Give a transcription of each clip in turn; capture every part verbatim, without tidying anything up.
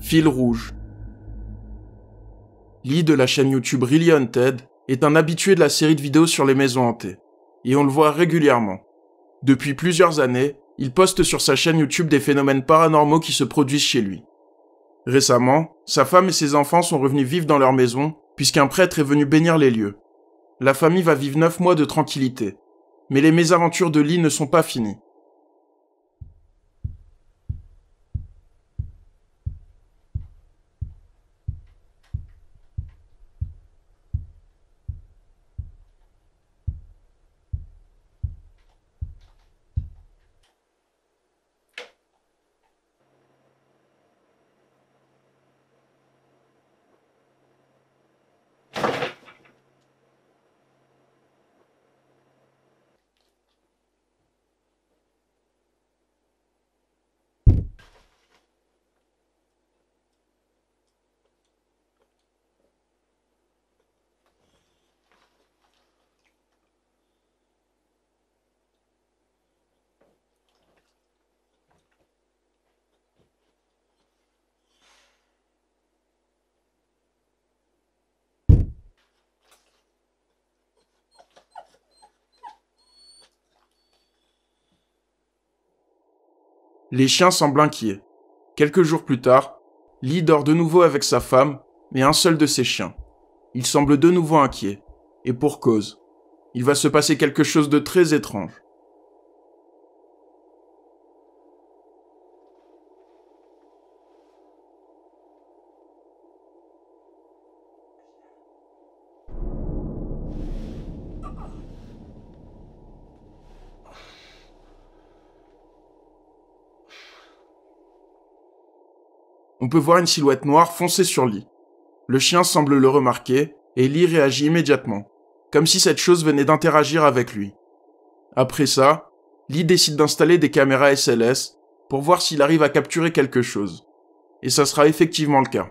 Fil rouge. Lee de la chaîne YouTube Reallyhaunted est un habitué de la série de vidéos sur les maisons hantées, et on le voit régulièrement. Depuis plusieurs années, il poste sur sa chaîne YouTube des phénomènes paranormaux qui se produisent chez lui. Récemment, sa femme et ses enfants sont revenus vivre dans leur maison, puisqu'un prêtre est venu bénir les lieux. La famille va vivre neuf mois de tranquillité, mais les mésaventures de Lee ne sont pas finies. Les chiens semblent inquiets. Quelques jours plus tard, Lee dort de nouveau avec sa femme, mais un seul de ses chiens. Il semble de nouveau inquiet, et pour cause. Il va se passer quelque chose de très étrange. On peut voir une silhouette noire foncer sur Lee. Le chien semble le remarquer, et Lee réagit immédiatement, comme si cette chose venait d'interagir avec lui. Après ça, Lee décide d'installer des caméras S L S pour voir s'il arrive à capturer quelque chose. Et ça sera effectivement le cas.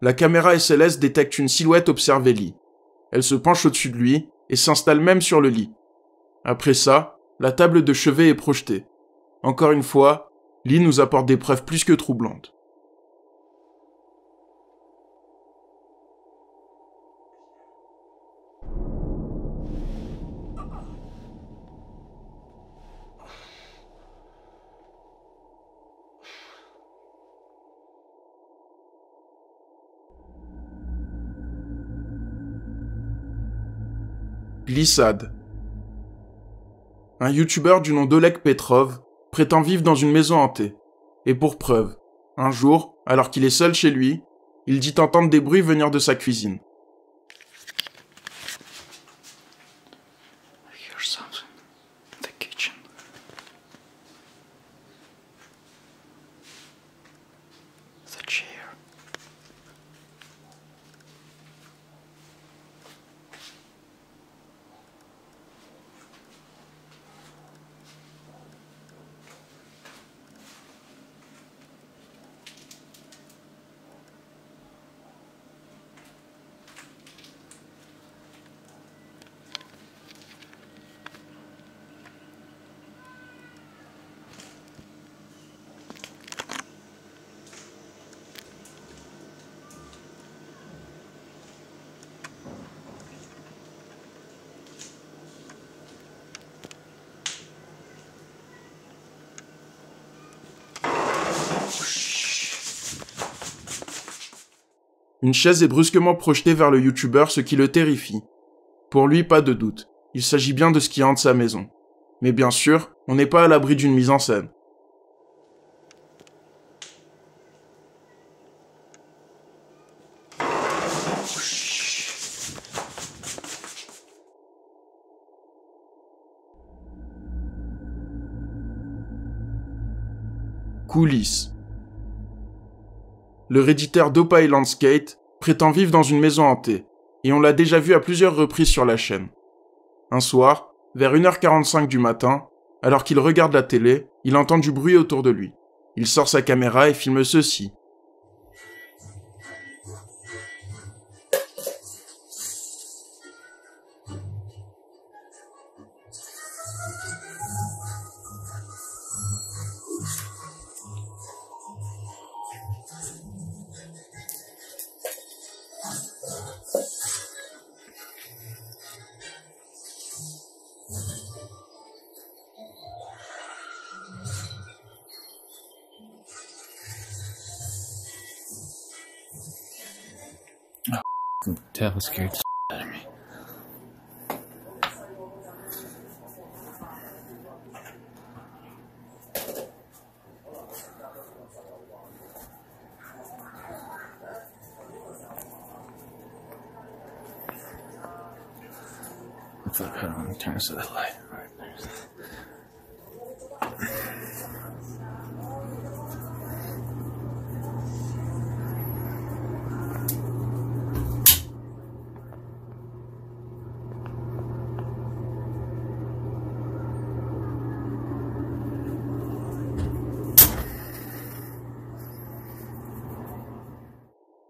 La caméra S L S détecte une silhouette observer Lee. Elle se penche au-dessus de lui et s'installe même sur le lit. Après ça, la table de chevet est projetée. Encore une fois, Lee nous apporte des preuves plus que troublantes. Glissade. Un youtubeur du nom d'Oleg Petrov prétend vivre dans une maison hantée. Et pour preuve, un jour, alors qu'il est seul chez lui, il dit entendre des bruits venir de sa cuisine. Une chaise est brusquement projetée vers le youtubeur, ce qui le terrifie. Pour lui, pas de doute, il s'agit bien de ce qui hante sa maison. Mais bien sûr, on n'est pas à l'abri d'une mise en scène. Coulisses. Le réditaire d'Opa Island Skate prétend vivre dans une maison hantée, et on l'a déjà vu à plusieurs reprises sur la chaîne. Un soir, vers une heure quarante-cinq du matin, alors qu'il regarde la télé, il entend du bruit autour de lui. Il sort sa caméra et filme ceci. Devil scared the shit out of me. I thought I don't want to turn us to that light. All right, there's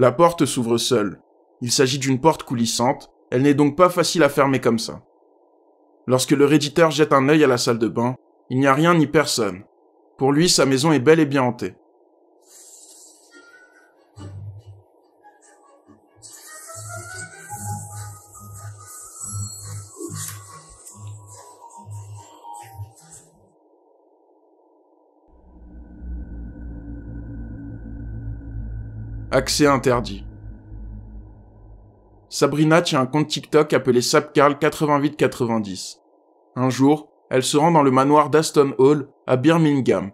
la porte s'ouvre seule. Il s'agit d'une porte coulissante, elle n'est donc pas facile à fermer comme ça. Lorsque le réditeur jette un œil à la salle de bain, il n'y a rien ni personne. Pour lui, sa maison est bel et bien hantée. Accès interdit. Sabrina tient un compte TikTok appelé sapcarl quatre-vingt-huit quatre-vingt-dix. Un jour, elle se rend dans le manoir d'Aston Hall à Birmingham.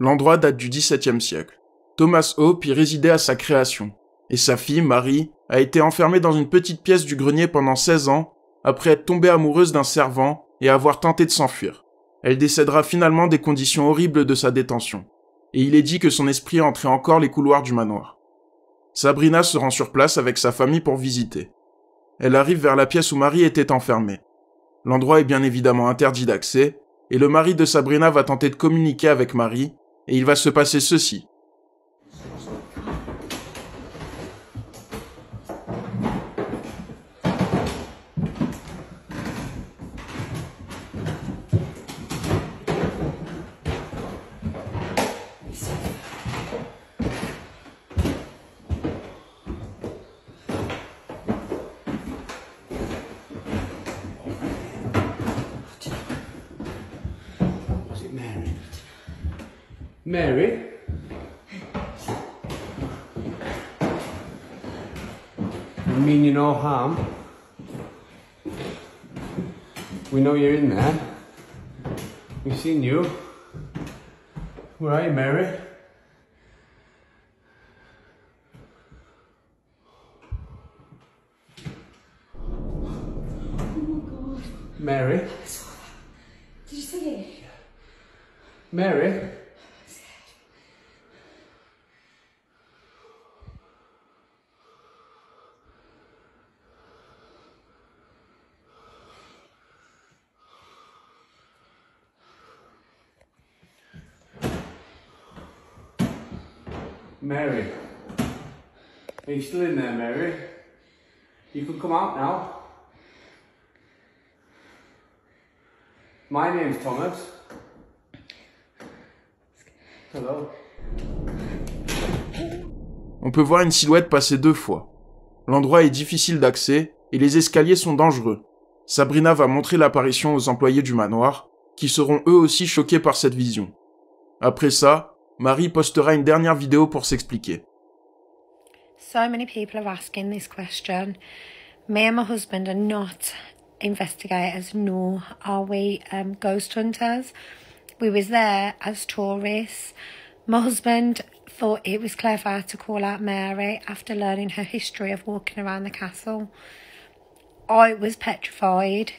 L'endroit date du dix-septième siècle. Thomas Hope y résidait à sa création, et sa fille, Marie, a été enfermée dans une petite pièce du grenier pendant seize ans, après être tombée amoureuse d'un servant et avoir tenté de s'enfuir. Elle décédera finalement des conditions horribles de sa détention, et il est dit que son esprit entrait encore les couloirs du manoir. Sabrina se rend sur place avec sa famille pour visiter. Elle arrive vers la pièce où Marie était enfermée. L'endroit est bien évidemment interdit d'accès, et le mari de Sabrina va tenter de communiquer avec Marie, et il va se passer ceci. Mary? You mean you no harm? We know you're in there. We've seen you. Where are you, Mary? Oh my God. Mary? I saw that. Did you see it? Mary? Mary, are you still in there, Mary? You can come out now. My name's Thomas. Hello. On peut voir une silhouette passer deux fois. L'endroit est difficile d'accès et les escaliers sont dangereux. Sabrina va montrer l'apparition aux employés du manoir, qui seront eux aussi choqués par cette vision. Après ça, Marie postera une dernière vidéo pour s'expliquer. So many people are asking this question. Me and my husband are not investigators, nor are we um, ghost hunters. We was there as tourists. My husband thought it was clever to call out Mary after learning her history of walking around the castle. I was petrified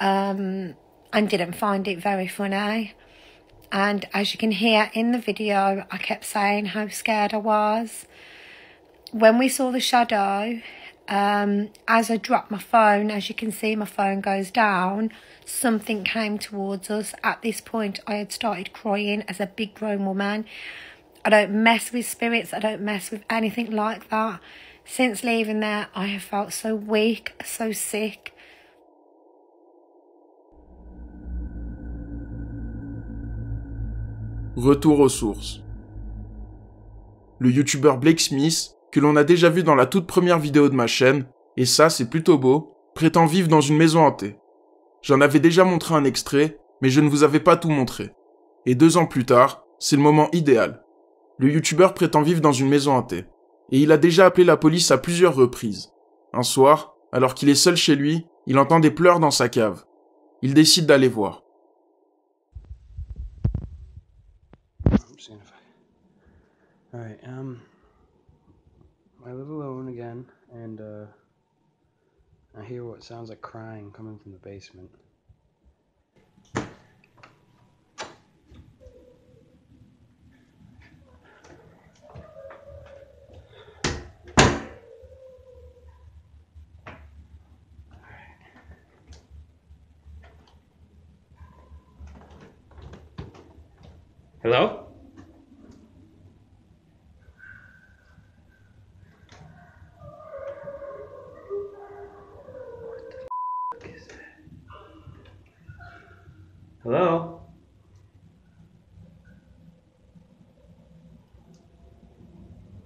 um, and didn't find it very funny. And as you can hear in the video, I kept saying how scared I was. When we saw the shadow, um, as I dropped my phone, as you can see my phone goes down, something came towards us. At this point, I had started crying as a big grown woman. I don't mess with spirits. I don't mess with anything like that. Since leaving there, I have felt so weak, so sick. Retour aux sources. Le youtubeur Blake Smith, que l'on a déjà vu dans la toute première vidéo de ma chaîne, et ça c'est plutôt beau, prétend vivre dans une maison hantée. J'en avais déjà montré un extrait, mais je ne vous avais pas tout montré. Et deux ans plus tard, c'est le moment idéal. Le youtubeur prétend vivre dans une maison hantée, et il a déjà appelé la police à plusieurs reprises. Un soir, alors qu'il est seul chez lui, il entend des pleurs dans sa cave. Il décide d'aller voir. Alright, um, I live alone again, and, uh, I hear what sounds like crying coming from the basement. Alright. Hello? Hello?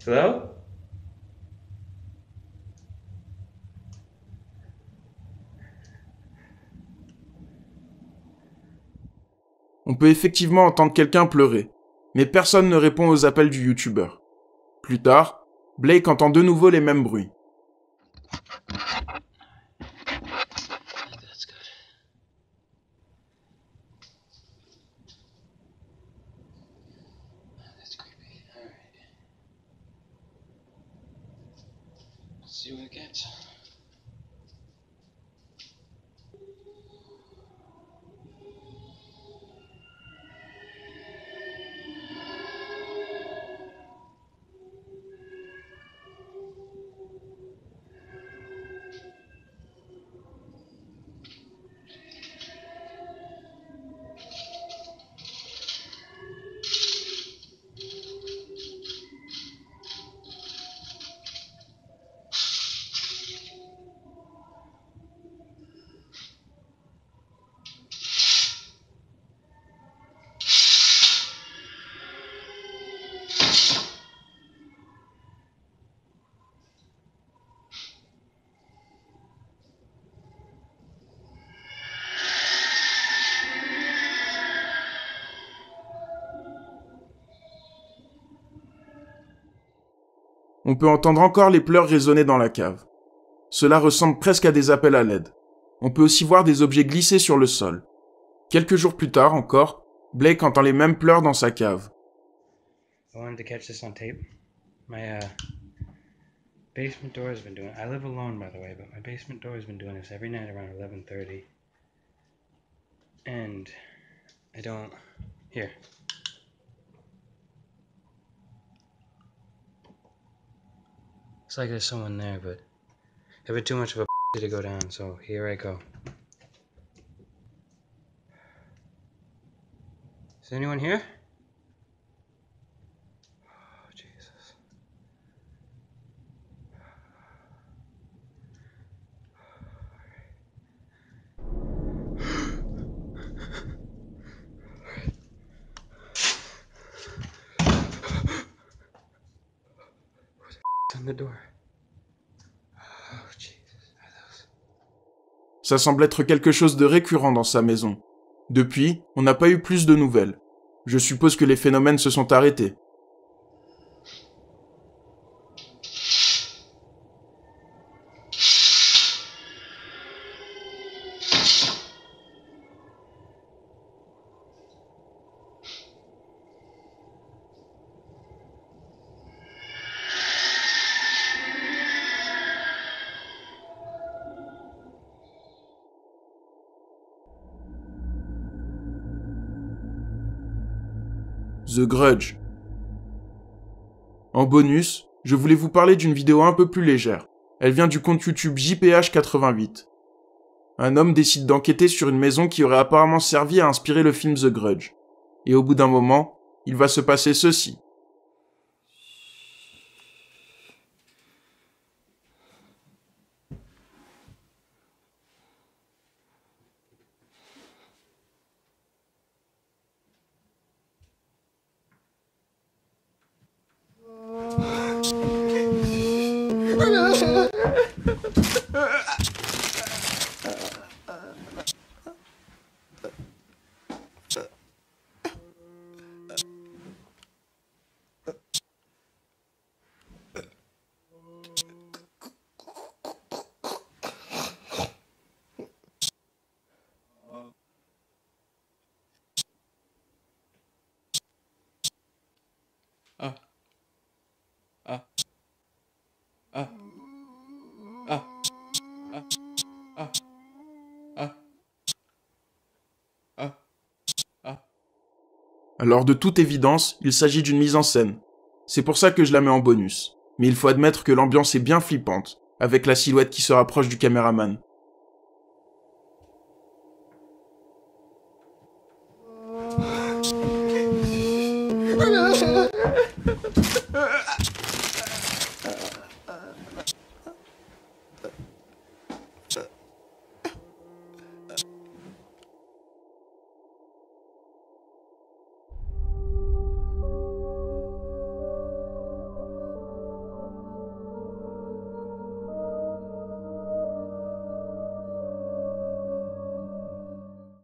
Hello? On peut effectivement entendre quelqu'un pleurer, mais personne ne répond aux appels du youtubeur. Plus tard, Blake entend de nouveau les mêmes bruits. See what it gets. On peut entendre encore les pleurs résonner dans la cave. Cela ressemble presque à des appels à l'aide. On peut aussi voir des objets glisser sur le sol. Quelques jours plus tard encore, Blake entend les mêmes pleurs dans sa cave. I wanted to catch this on tape. My uh, basement door has been doing. I live alone, by the way, but my basement door has been doing this every night around eleven thirty. And I don't. Here. It's like there's someone there, but it'd be too much of a to go down, so here I go. Is anyone here? Oh, Jesus. The door. Oh, Jesus. Ça semble être quelque chose de récurrent dans sa maison. Depuis, on n'a pas eu plus de nouvelles. Je suppose que les phénomènes se sont arrêtés. The Grudge. En bonus, je voulais vous parler d'une vidéo un peu plus légère. Elle vient du compte YouTube J P H huit huit. Un homme décide d'enquêter sur une maison qui aurait apparemment servi à inspirer le film The Grudge. Et au bout d'un moment, il va se passer ceci. Ah. Ah. Ah. Ah. Ah. Ah. Ah. Ah. Ah. Alors de toute évidence, il s'agit d'une mise en scène. C'est pour ça que je la mets en bonus. Mais il faut admettre que l'ambiance est bien flippante, avec la silhouette qui se rapproche du caméraman. Ah.